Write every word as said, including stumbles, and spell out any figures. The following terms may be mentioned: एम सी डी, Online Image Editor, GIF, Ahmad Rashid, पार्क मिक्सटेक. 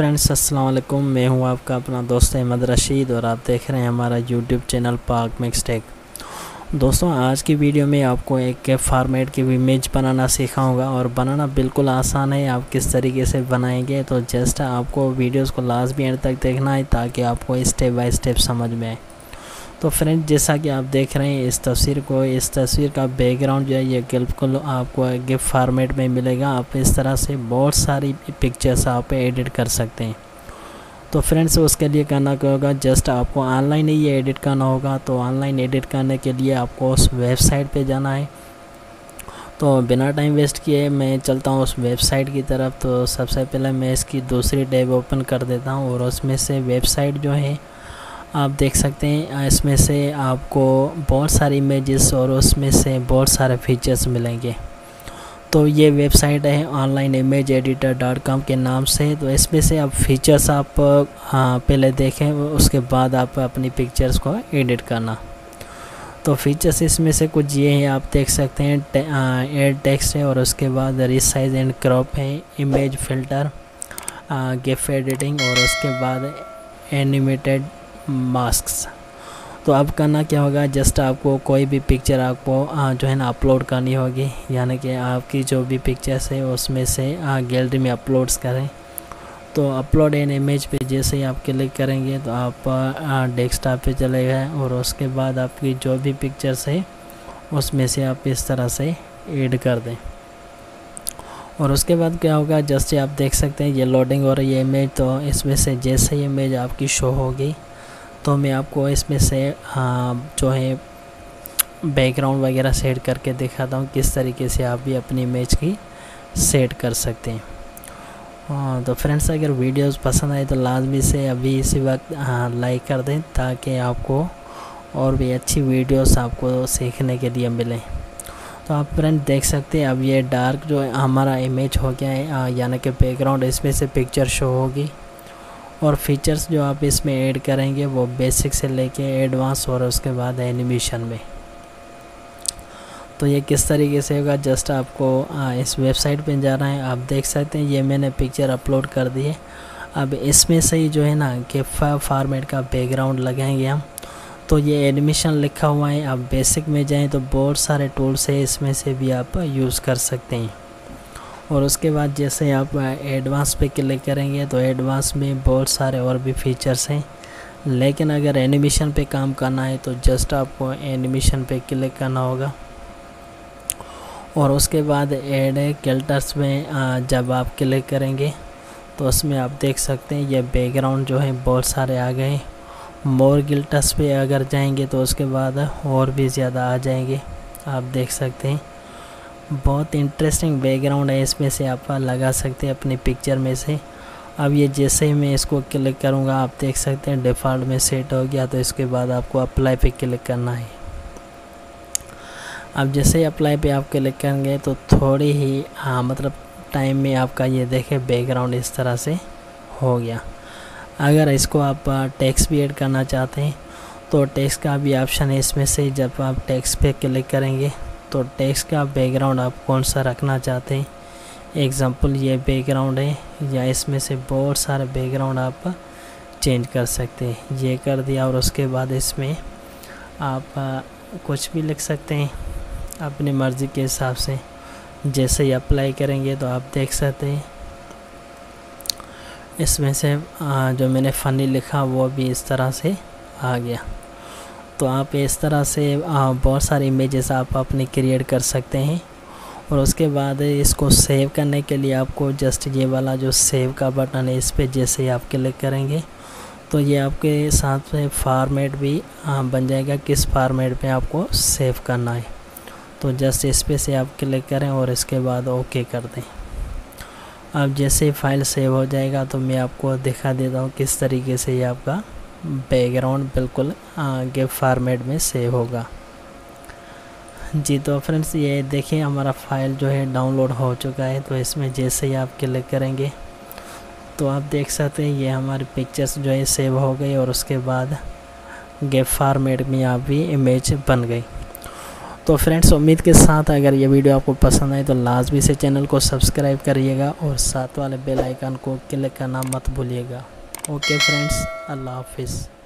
Friends अस्सलाम वालेकुम, मैं हूँ आपका अपना दोस्त अहमद रशीद और आप देख रहे हैं हमारा यूट्यूब चैनल पार्क मिक्सटेक। दोस्तों, आज की वीडियो में आपको एक फॉर्मेट की इमेज बनाना सिखाऊंगा और बनाना बिल्कुल आसान है। आप किस तरीके से बनाएंगे तो जस्ट आपको वीडियोस को लास्ट भी एंड तक देखना है ताकि आपको स्टेप बाय स्टेप समझ में आए। तो फ्रेंड, जैसा कि आप देख रहे हैं इस तस्वीर को, इस तस्वीर का बैकग्राउंड जो है ये बिल्कुल आपको गिफ फॉर्मेट में मिलेगा। आप इस तरह से बहुत सारी पिक्चर्स आप एडिट कर सकते हैं। तो फ्रेंड्स, उसके लिए करना क्या होगा, जस्ट आपको ऑनलाइन ही ये एडिट करना होगा। तो ऑनलाइन एडिट करने के लिए आपको उस वेबसाइट पे जाना है। तो बिना टाइम वेस्ट किए मैं चलता हूँ उस वेबसाइट की तरफ। तो सबसे पहले मैं इसकी दूसरी टैब ओपन कर देता हूँ और उसमें से वेबसाइट जो है आप देख सकते हैं, इसमें से आपको बहुत सारी इमेजेस और उसमें से बहुत सारे फीचर्स मिलेंगे। तो ये वेबसाइट है online image editor dot com के नाम से। तो इसमें से आप फीचर्स आप हाँ, पहले देखें, उसके बाद आप अपनी पिक्चर्स को एडिट करना। तो फीचर्स इसमें से कुछ ये हैं, आप देख सकते हैं। एड टेक्स्ट है और उसके बाद रिसाइज एंड क्रॉप है, इमेज फिल्टर, गिफ एडिटिंग और उसके बाद एनिमेटेड मास्क्स। तो अब करना क्या होगा, जस्ट आपको कोई भी पिक्चर आपको जो है ना अपलोड करनी होगी, यानी कि आपकी जो भी पिक्चर्स है उसमें से गैलरी में अपलोड्स करें। तो अपलोड एन इमेज पे जैसे ही आप क्लिक करेंगे तो आप डेस्कटॉप पे चले गए और उसके बाद आपकी जो भी पिक्चर्स है उसमें से आप इस तरह से ऐड कर दें। और उसके बाद क्या होगा, जैसे आप देख सकते हैं ये लोडिंग हो रही है इमेज। तो इसमें से जैसे ही इमेज आपकी शो होगी तो मैं आपको इसमें से हाँ जो है बैकग्राउंड वगैरह सेट करके दिखाता हूँ किस तरीके से आप भी अपनी इमेज की सेट कर सकते हैं। हाँ, तो फ्रेंड्स, अगर वीडियोस पसंद आए तो लाजमी से अभी इसी वक्त हाँ लाइक कर दें ताकि आपको और भी अच्छी वीडियोस आपको सीखने के लिए मिलें। तो आप फ्रेंड देख सकते हैं अब ये डार्क जो हमारा इमेज हो गया है, यानी कि बैकग्राउंड, इसमें से पिक्चर शो होगी। और फीचर्स जो आप इसमें ऐड करेंगे वो बेसिक से लेके एडवांस और उसके बाद एनिमेशन में। तो ये किस तरीके से होगा, जस्ट आपको इस वेबसाइट पे जाना है। आप देख सकते हैं ये मैंने पिक्चर अपलोड कर दी है। अब इसमें से ही जो है ना गिफ फॉर्मेट का बैकग्राउंड लगाएंगे हम। तो ये एनिमेशन लिखा हुआ है, आप बेसिक में जाएँ तो बहुत सारे टूल्स है, इसमें से भी आप यूज़ कर सकते हैं। और उसके बाद जैसे आप एडवांस पे क्लिक करेंगे तो एडवांस में बहुत सारे और भी फीचर्स हैं, लेकिन अगर एनिमेशन पे काम करना है तो जस्ट आपको एनिमेशन पे क्लिक करना होगा। और उसके बाद एड कैरेक्टर्स में जब आप क्लिक करेंगे तो उसमें आप देख सकते हैं ये बैकग्राउंड जो है बहुत सारे आ गए। मोर कैरेक्टर्स पे अगर जाएंगे तो उसके बाद और भी ज़्यादा आ जाएंगे। आप देख सकते हैं बहुत इंटरेस्टिंग बैकग्राउंड है, इसमें से आप लगा सकते हैं अपनी पिक्चर में से। अब ये जैसे ही मैं इसको क्लिक करूँगा आप देख सकते हैं डिफ़ॉल्ट में सेट हो गया। तो इसके बाद आपको अप्लाई पे क्लिक करना है। अब जैसे ही अप्लाई पे आप क्लिक करेंगे तो थोड़ी ही हाँ मतलब टाइम में आपका ये देखे बैकग्राउंड इस तरह से हो गया। अगर इसको आप टेक्स्ट भी ऐड करना चाहते हैं तो टेक्स्ट का भी ऑप्शन है इसमें से। जब आप टेक्स्ट पे क्लिक करेंगे तो टेक्स्ट का बैकग्राउंड आप कौन सा रखना चाहते हैं, एग्जांपल ये बैकग्राउंड है, या इसमें से बहुत सारे बैकग्राउंड आप चेंज कर सकते हैं। ये कर दिया और उसके बाद इसमें आप कुछ भी लिख सकते हैं अपनी मर्ज़ी के हिसाब से। जैसे ही अप्लाई करेंगे तो आप देख सकते हैं इसमें से जो मैंने फ़नी लिखा वो भी इस तरह से आ गया। तो आप इस तरह से बहुत सारे इमेजेस आप अपने क्रिएट कर सकते हैं। और उसके बाद इसको सेव करने के लिए आपको जस्ट ये वाला जो सेव का बटन है इस पर जैसे ही आप क्लिक करेंगे तो ये आपके साथ में फॉर्मेट भी बन जाएगा, किस फॉर्मेट में आपको सेव करना है। तो जस्ट इस पर से आप क्लिक करें और इसके बाद ओके कर दें। अब जैसे ही फाइल सेव हो जाएगा तो मैं आपको दिखा देता हूँ किस तरीके से ये आपका बैकग्राउंड बिल्कुल गिफ फॉर्मेट में सेव होगा। जी, तो फ्रेंड्स ये देखिए हमारा फाइल जो है डाउनलोड हो चुका है। तो इसमें जैसे ही आप क्लिक करेंगे तो आप देख सकते हैं ये हमारी पिक्चर्स जो है सेव हो गई और उसके बाद गिफ फॉर्मेट में आप भी इमेज बन गई। तो फ्रेंड्स, उम्मीद के साथ अगर ये वीडियो आपको पसंद आए तो लाजमी से चैनल को सब्सक्राइब करिएगा और साथ वाले बेल आइकन को क्लिक करना मत भूलिएगा। ओके फ्रेंड्स, अल्लाह हाफिज़।